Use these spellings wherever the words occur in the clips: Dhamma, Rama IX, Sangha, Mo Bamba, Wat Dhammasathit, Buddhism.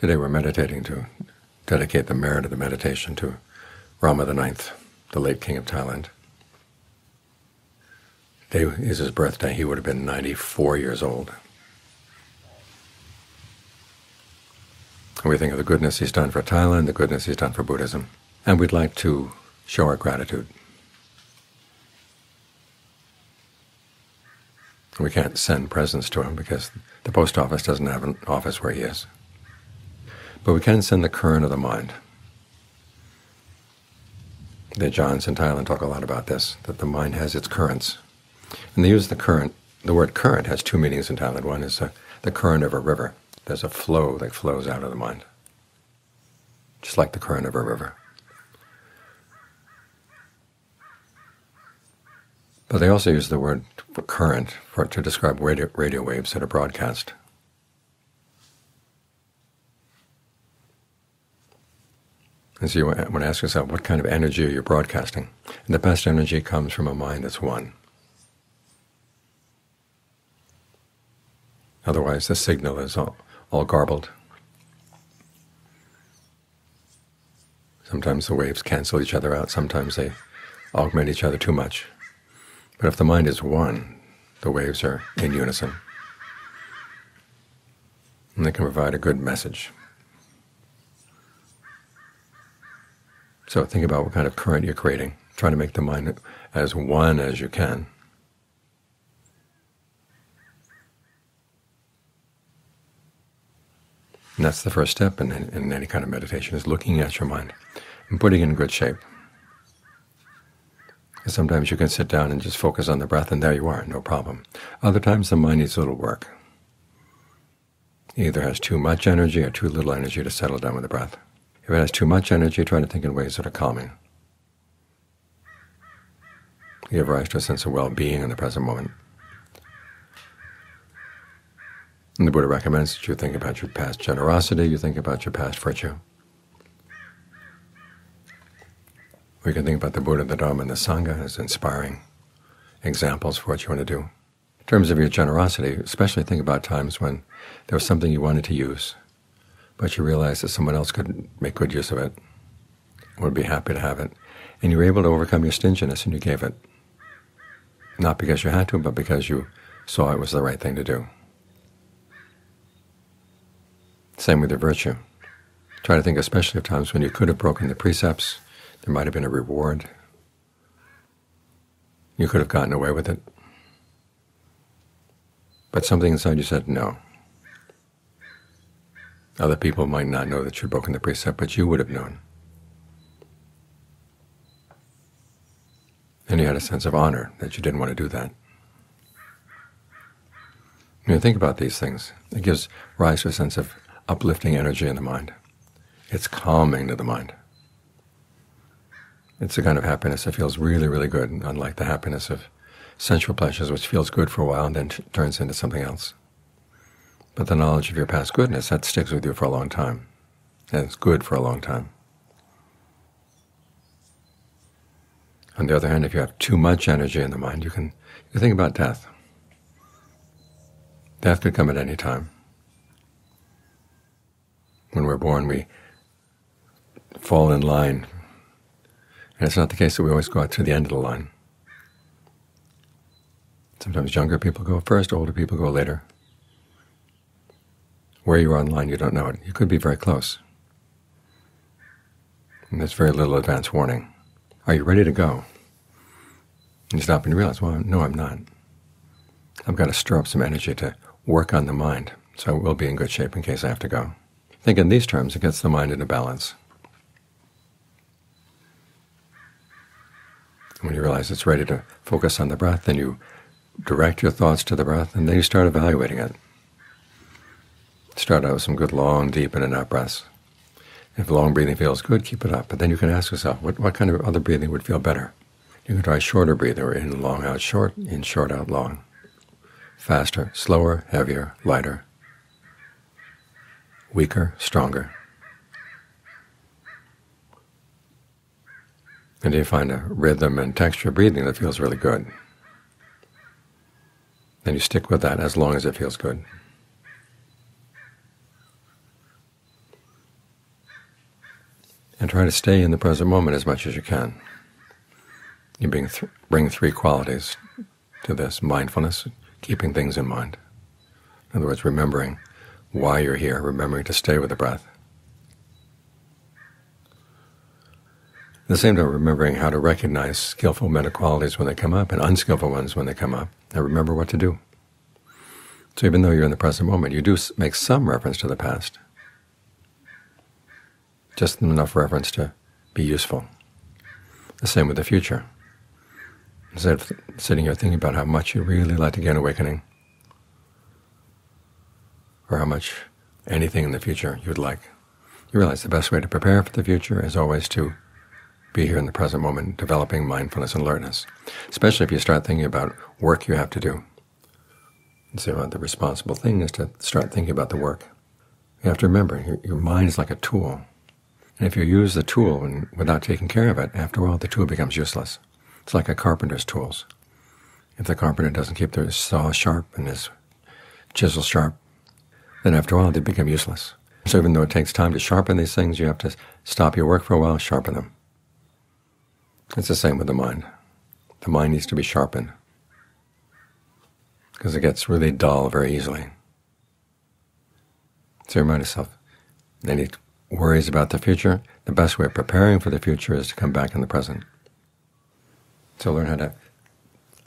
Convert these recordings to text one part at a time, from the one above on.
Today we're meditating to dedicate the merit of the meditation to Rama IX, the late king of Thailand. Today is his birthday. He would have been 94 years old. We think of the goodness he's done for Thailand, the goodness he's done for Buddhism, and we'd like to show our gratitude. We can't send presents to him because the post office doesn't have an office where he is. But we can send the current of the mind. The Johns in Thailand talk a lot about this, that the mind has its currents. And they use the current. The word current has two meanings in Thailand. One is the current of a river. There's a flow that flows out of the mind, just like the current of a river. But they also use the word for current to describe radio waves that are broadcast. And so you want to ask yourself, what kind of energy are you broadcasting? And the best energy comes from a mind that's one. Otherwise, the signal is all garbled. Sometimes the waves cancel each other out, sometimes they augment each other too much. But if the mind is one, the waves are in unison, and they can provide a good message. So think about what kind of current you're creating. Try to make the mind as one as you can. And that's the first step in any kind of meditation, is looking at your mind and putting it in good shape. And sometimes you can sit down and just focus on the breath, and there you are, no problem. Other times the mind needs a little work. It either has too much energy or too little energy to settle down with the breath. If it has too much energy, try to think in ways that are calming. Give rise to a sense of well-being in the present moment. And the Buddha recommends that you think about your past generosity, you think about your past virtue. We can think about the Buddha, the Dhamma, and the Sangha as inspiring examples for what you want to do. In terms of your generosity, especially think about times when there was something you wanted to use, but you realized that someone else could make good use of it, would be happy to have it, and you were able to overcome your stinginess and you gave it. Not because you had to, but because you saw it was the right thing to do. Same with your virtue. Try to think especially of times when you could have broken the precepts. There might have been a reward. You could have gotten away with it. But something inside you said no. Other people might not know that you'd broken the precept, but you would have known. And you had a sense of honor that you didn't want to do that. When you think about these things, it gives rise to a sense of uplifting energy in the mind. It's calming to the mind. It's the kind of happiness that feels really, really good, unlike the happiness of sensual pleasures, which feels good for a while and then turns into something else. But the knowledge of your past goodness, that sticks with you for a long time, and it's good for a long time. On the other hand, if you have too much energy in the mind, you think about death. Death could come at any time. When we're born, we fall in line. And it's not the case that we always go out to the end of the line. Sometimes younger people go first, older people go later. Where you are on the line, you don't know it. You could be very close. And there's very little advance warning. Are you ready to go? And you stop and you realize, well, no, I'm not. I've got to stir up some energy to work on the mind, so it will be in good shape in case I have to go. Think in these terms, it gets the mind into balance. When you realize it's ready to focus on the breath, then you direct your thoughts to the breath, and then you start evaluating it. Start out with some good long, deep in and out breaths. If long breathing feels good, keep it up. But then you can ask yourself, what kind of other breathing would feel better? You can try shorter breathing, or in, long, out, short, in, short, out, long. Faster, slower, heavier, lighter. Weaker, stronger. And you find a rhythm and texture of breathing that feels really good. Then you stick with that as long as it feels good. and try to stay in the present moment as much as you can. You bring three qualities to this: mindfulness, keeping things in mind. In other words, remembering why you're here, remembering to stay with the breath. At the same time, remembering how to recognize skillful meta qualities when they come up and unskillful ones when they come up, and remember what to do. So even though you're in the present moment, you do make some reference to the past, just enough reference to be useful. The same with the future. Instead of sitting here thinking about how much you really like to gain awakening, or how much anything in the future you would like, you realize the best way to prepare for the future is always to be here in the present moment, developing mindfulness and alertness, especially if you start thinking about work you have to do. And so the responsible thing is to start thinking about the work. You have to remember, your mind is like a tool. And if you use the tool and without taking care of it, after a while the tool becomes useless. It's like a carpenter's tools. If the carpenter doesn't keep their saw sharp and his chisel sharp, then after a while they become useless. So even though it takes time to sharpen these things, you have to stop your work for a while, sharpen them. It's the same with the mind. The mind needs to be sharpened, because it gets really dull very easily. So remind yourself, any worries about the future, the best way of preparing for the future is to come back in the present. So learn how to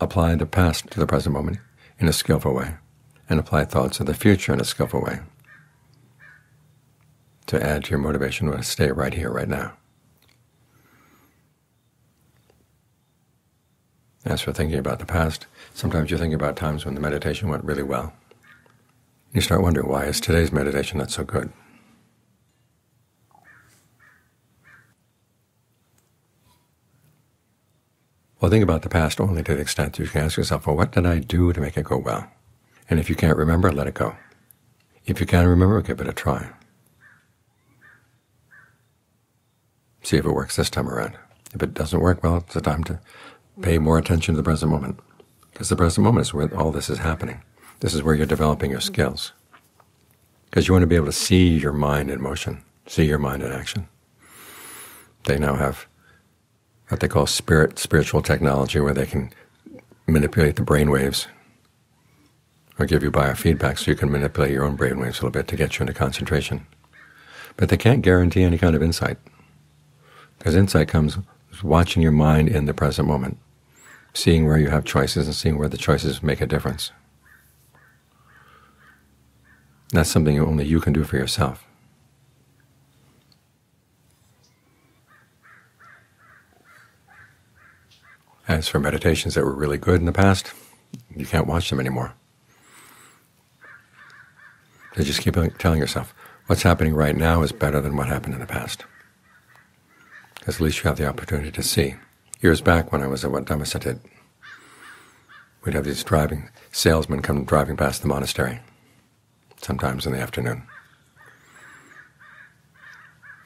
apply the past to the present moment in a skillful way, and apply thoughts of the future in a skillful way, to add to your motivation to stay right here, right now. As for thinking about the past, sometimes you think about times when the meditation went really well. You start wondering, why is today's meditation not so good? Well, think about the past only to the extent you can ask yourself, well, what did I do to make it go well? And if you can't remember, let it go. If you can remember, give it a try. See if it works this time around. If it doesn't work, well, it's the time to pay more attention to the present moment, because the present moment is where all this is happening. This is where you're developing your skills, because you want to be able to see your mind in motion, see your mind in action. They now have what they call spiritual technology, where they can manipulate the brain waves or give you biofeedback so you can manipulate your own brain waves a little bit to get you into concentration. But they can't guarantee any kind of insight, because insight comes watching your mind in the present moment, seeing where you have choices and seeing where the choices make a difference. That's something only you can do for yourself. As for meditations that were really good in the past, you can't watch them anymore. So just keep telling yourself, what's happening right now is better than what happened in the past, because at least you have the opportunity to see. Years back, when I was at Wat Dhammasathit, we'd have these salesmen come driving past the monastery, sometimes in the afternoon.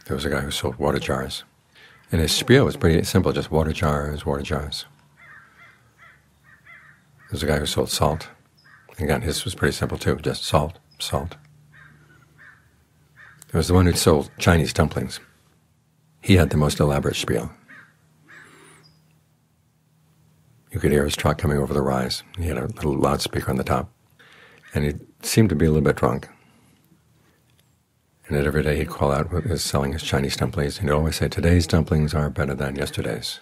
There was a guy who sold water jars, and his spiel was pretty simple, just water jars, water jars. There was a guy who sold salt, and again, his was pretty simple too, just salt, salt. There was the one who sold Chinese dumplings. He had the most elaborate spiel. You could hear his truck coming over the rise. He had a little loudspeaker on the top, and he seemed to be a little bit drunk. And every day he'd call out what he was selling, his Chinese dumplings, and he'd always say, today's dumplings are better than yesterday's.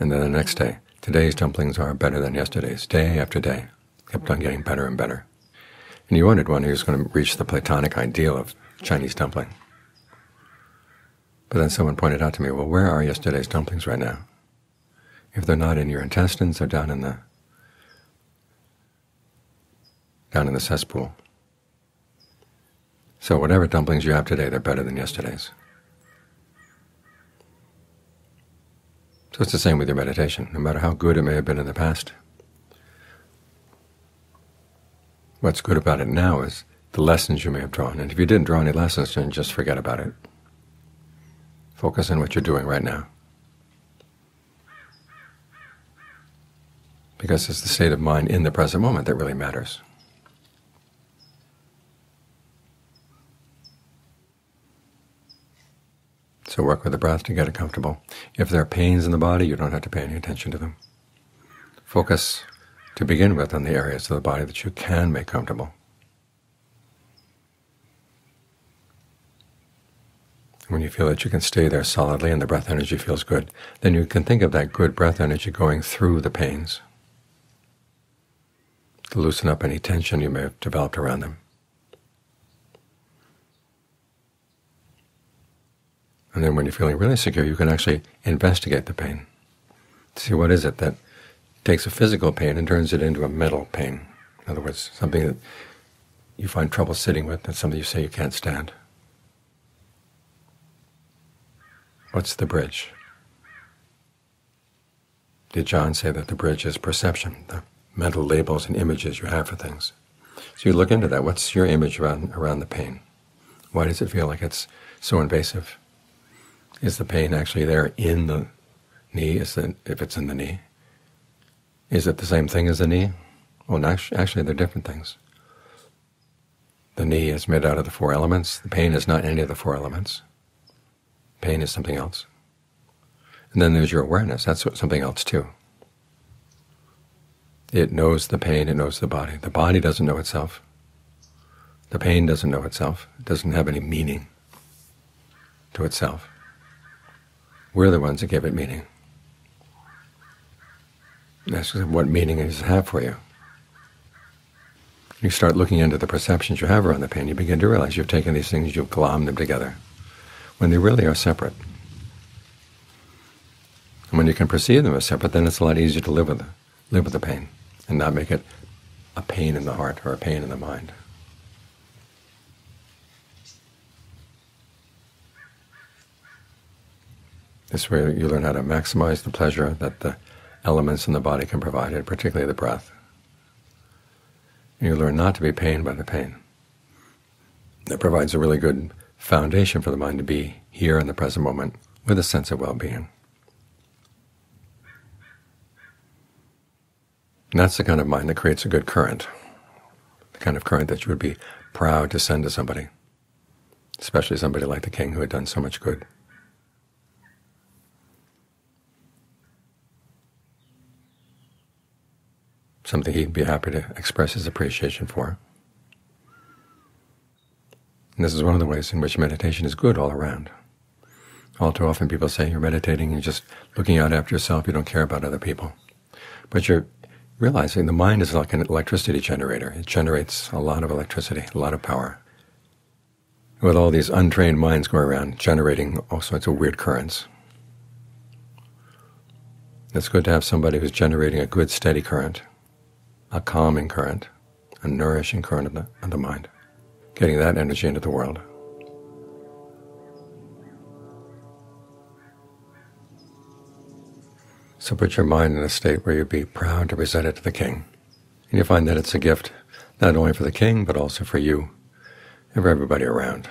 And then the next day, today's dumplings are better than yesterday's. Day after day, kept on getting better and better. And you wondered when he was going to reach the platonic ideal of Chinese dumpling. But then someone pointed out to me, well, where are yesterday's dumplings right now? If they're not in your intestines, they're down in the cesspool. So whatever dumplings you have today, they're better than yesterday's. So it's the same with your meditation. No matter how good it may have been in the past, what's good about it now is the lessons you may have drawn. And if you didn't draw any lessons, then just forget about it. Focus on what you're doing right now, because it's the state of mind in the present moment that really matters. So work with the breath to get it comfortable. If there are pains in the body, you don't have to pay any attention to them. Focus to begin with on the areas of the body that you can make comfortable. When you feel that you can stay there solidly and the breath energy feels good, then you can think of that good breath energy going through the pains to loosen up any tension you may have developed around them. And then when you're feeling really secure, you can actually investigate the pain. See what is it that takes a physical pain and turns it into a mental pain. In other words, something that you find trouble sitting with, that's something you say you can't stand. What's the bridge? Did John say that the bridge is perception, the mental labels and images you have for things? So you look into that. What's your image around the pain? Why does it feel like it's so invasive? Is the pain actually there in the knee, if it's in the knee? Is it the same thing as the knee? Well, actually they're different things. The knee is made out of the four elements. The pain is not any of the four elements. Pain is something else. And then there's your awareness. That's something else too. It knows the pain, it knows the body. The body doesn't know itself. The pain doesn't know itself. It doesn't have any meaning to itself. We're the ones that give it meaning. That's what meaning does it have for you? You start looking into the perceptions you have around the pain, you begin to realize you've taken these things, you've glommed them together, when they really are separate. And when you can perceive them as separate, then it's a lot easier to live with the pain and not make it a pain in the heart or a pain in the mind. This way you learn how to maximize the pleasure that the elements in the body can provide, and particularly the breath. And you learn not to be pained by the pain. That provides a really good foundation for the mind to be here in the present moment with a sense of well-being. And that's the kind of mind that creates a good current, the kind of current that you would be proud to send to somebody, especially somebody like the king who had done so much good. Something he'd be happy to express his appreciation for. And this is one of the ways in which meditation is good all around. All too often people say you're meditating, you're just looking out after yourself, you don't care about other people. But you're realizing the mind is like an electricity generator. It generates a lot of electricity, a lot of power. With all these untrained minds going around generating all sorts of weird currents. It's good to have somebody who's generating a good steady current, a calming current, a nourishing current of the mind, getting that energy into the world. So put your mind in a state where you'd be proud to present it to the king. And you find that it's a gift not only for the king, but also for you and for everybody around.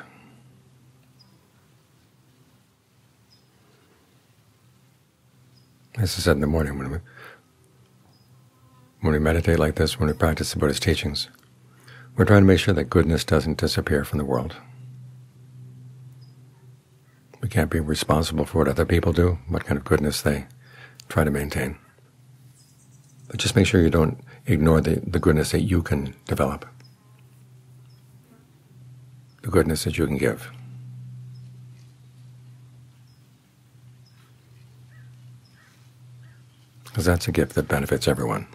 As I said in the morning, when we meditate like this, when we practice the Buddha's teachings, we're trying to make sure that goodness doesn't disappear from the world. We can't be responsible for what other people do, what kind of goodness they try to maintain. But just make sure you don't ignore the goodness that you can develop, the goodness that you can give. Because that's a gift that benefits everyone.